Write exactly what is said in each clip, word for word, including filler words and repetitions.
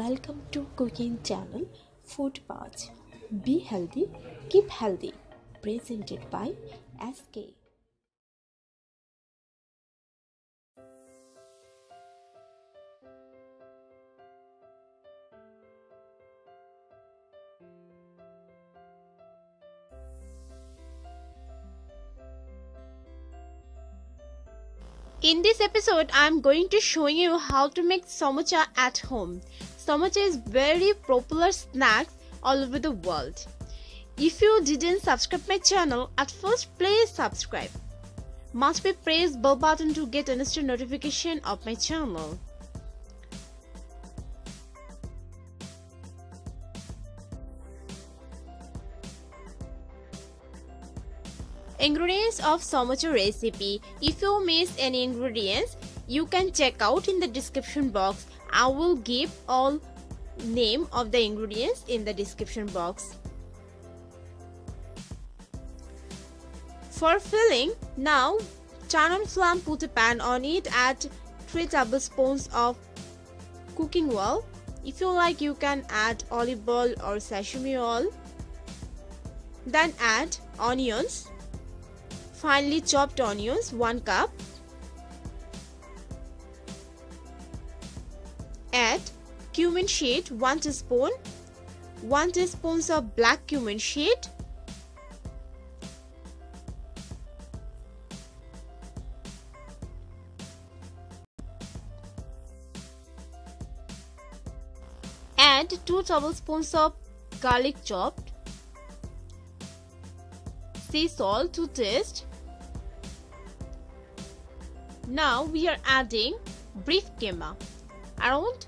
Welcome to cooking channel Food Pouch. Be healthy, keep healthy. Presented by S K. In this episode, I am going to show you how to make samosa at home. Samosa is very popular snack all over the world. If you didn't subscribe my channel at first, please subscribe. Must be press bell button to get instant notification of my channel. Ingredients of samosa recipe. If you miss any ingredients, you can check out in the description box. I will give all name of the ingredients in the description box. For filling, now turn on flame, put a pan on it, add three tablespoons of cooking oil. If you like, you can add olive oil or sesame oil. Then add onions, finely chopped onions, one cup. Add cumin seed, one teaspoon, one teaspoon of black cumin seed, add two tablespoons of garlic chopped, sea salt to taste. Now we are adding brief keema, around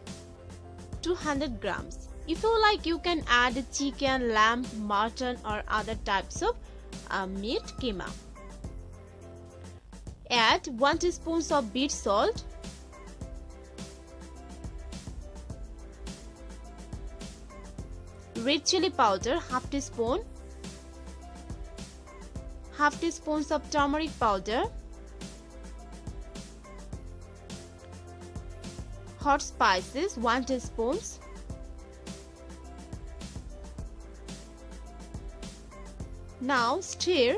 two hundred grams. If you like, you can add chicken, lamb, mutton or other types of uh, meat keema. Add one teaspoon of beach salt, red chili powder half teaspoon, half teaspoon of turmeric powder, hot spices one teaspoon, now stir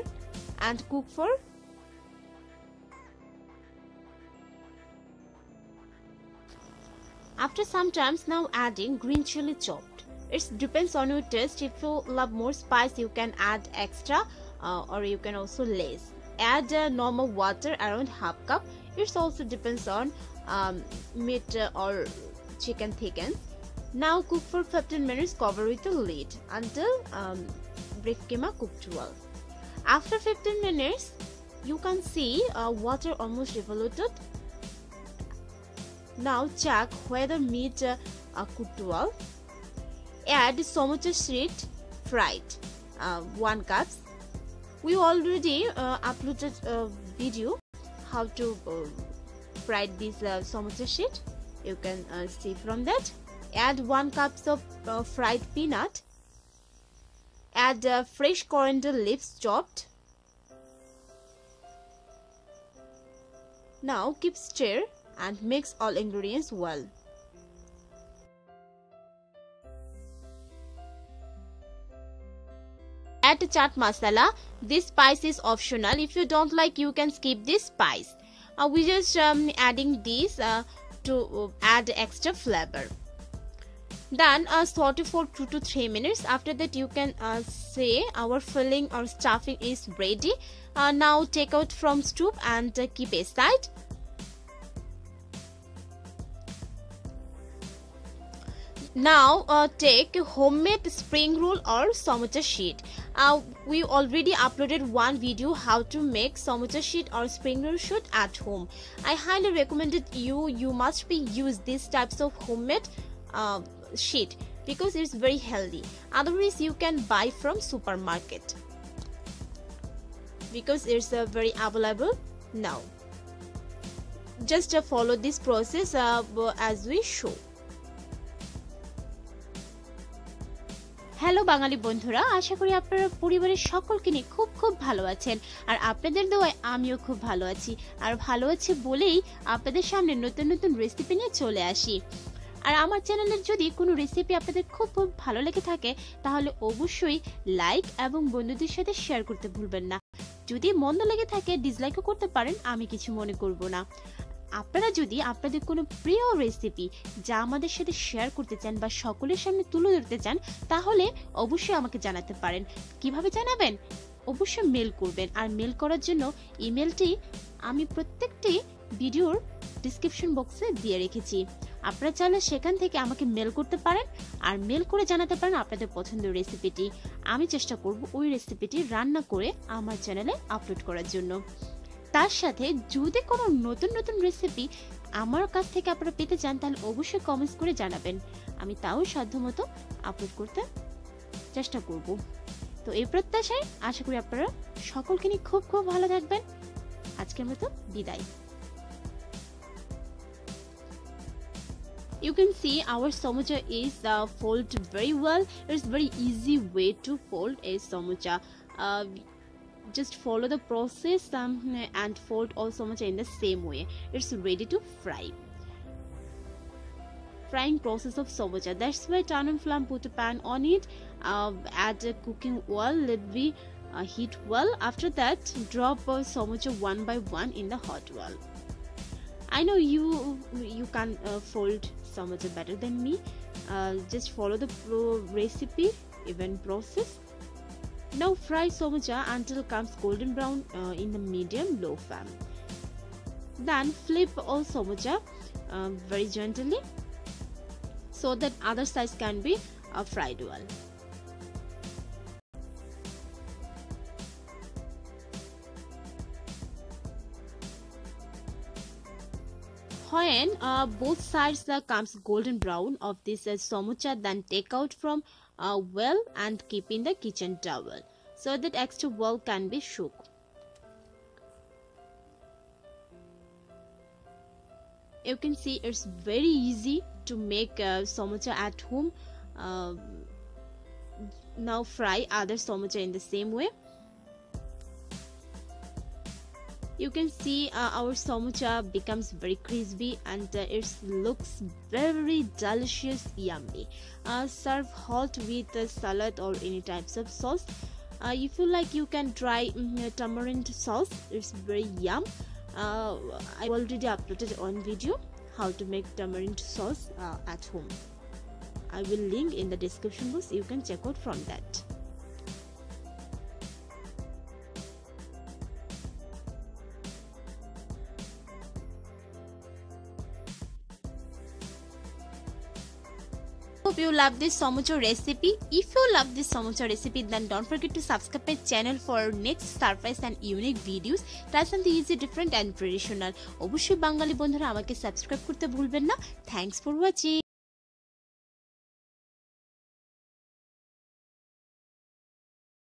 and cook for after some time. Now adding green chili chopped. It depends on your taste. If you love more spice, you can add extra uh, or you can also less. Add uh, normal water, around half cup. It also depends on um, meat or chicken thickens. Now cook for fifteen minutes, cover with a lid until um, brief keema cooked well. After fifteen minutes, you can see uh, water almost evaporated. Now check whether meat uh, uh, cooked well. Add samosa seed fried, uh, one cup. We already uh, uploaded a video how to uh, fry this uh, samosa sheet. You can uh, see from that. Add one cup of uh, fried peanut. Add uh, fresh coriander leaves chopped. Now keep stir and mix all ingredients well. Add chat masala. This spice is optional. If you don't like, you can skip this spice. Uh, we just um, adding this uh, to uh, add extra flavor. Then uh, saute for two to three minutes. After that, you can uh, say our filling or stuffing is ready. Uh, now take out from stove and uh, keep aside. Now uh, take homemade spring roll or samosa sheet. Uh, we already uploaded one video how to make samosa sheet or spring roll sheet at home. I highly recommended you. You must be use these types of homemade uh, sheet because it's very healthy. Otherwise, you can buy from supermarket because it's uh, very available now. Just uh, follow this process uh, as we show. Hello Bangali बंधुरा आशा करी आपनारा परिवारेर सकलके निये खूब खूब भालो आछेन और आपनादेर दुआय़ आमिओ खूब भालो आछि और भालो आछि बोलेई आपनादेर सामने नतून नतून रेसिपि निये चले आसि। আর আমার চ্যানেলের যদি কোনো রেসিপি আপনাদের খুব খুব ভালো লেগে থাকে তাহলে অবশ্যই লাইক এবং বন্ধুদের সাথে শেয়ার করতে ভুলবেন না। যদি মন্দ লেগে থাকে ডিসলাইকও করতে পারেন, আমি কিছু মনে করব না। আপনারা যদি আপনাদের কোনো প্রিয় রেসিপি যা আমাদের সাথে শেয়ার করতে চান বা সকলের সামনে তুলে ধরতে চান তাহলে অবশ্যই আমাকে জানাতে পারেন। কিভাবে জানাবেন? অবশ্যই মেল করবেন, আর মেল করার জন্য ইমেলটি আমি প্রত্যেকটি ভিডিওর ডিসক্রিপশন বক্সে দিয়ে রেখেছি। আপনারা চাইলে সেখান থেকে আমাকে মেল করতে পারেন আর মেল করে জানাতে পারেন আপনাদের পছন্দের রেসিপিটি। আমি চেষ্টা করব ওই রেসিপিটি রান্না করে আমার চ্যানেলে আপলোড করার জন্য। তার সাথে যদি কোনো নতুন নতুন রেসিপি আমার কাছ থেকে আপনারা পেতে চান তাহলে অবশ্যই কমেন্টস করে জানাবেন, আমি তাও সাধ্যমতো আপলোড করতে চেষ্টা করব। তো এই প্রত্যাশায় আশা করি আপনারা সকলকে নিয়ে খুব খুব ভালো থাকবেন। আজকের মতো বিদায়। You can see our samosa is uh, fold very well. It's very easy way to fold a samosa. Uh, just follow the process um, and fold all samosa in the same way. It's ready to fry. Frying process of samosa. That's why turn on flame, put a pan on it, uh, add a cooking oil, let be uh, heat well. After that, drop uh, samosa one by one in the hot oil. I know you you can uh, fold samosa better than me. Uh, just follow the pro recipe even process. Now fry samosa until comes golden brown uh, in the medium low flame. Then flip all samosa uh, very gently so that other sides can be uh, fried well. When uh, both sides uh, comes golden brown of this uh, samosa, then take out from uh, well and keep in the kitchen towel so that extra well can be shook. You can see it's very easy to make uh, samosa at home. Uh, now fry other samosa in the same way. You can see uh, our samosa becomes very crispy and uh, it looks very delicious, yummy. Uh, serve hot with uh, salad or any types of sauce. Uh, if you like, you can try um, tamarind sauce. It's very yum. Uh, I already uploaded one video how to make tamarind sauce uh, at home. I will link in the description box. You can check out from that. Hope you love this samosa recipe. If you love this samosa recipe, then don't forget to subscribe my channel for next surprise and unique videos. Try something easy, different and traditional. Obviously, Bengali bondhura amake subscribe korte bhulben na. Thanks for watching.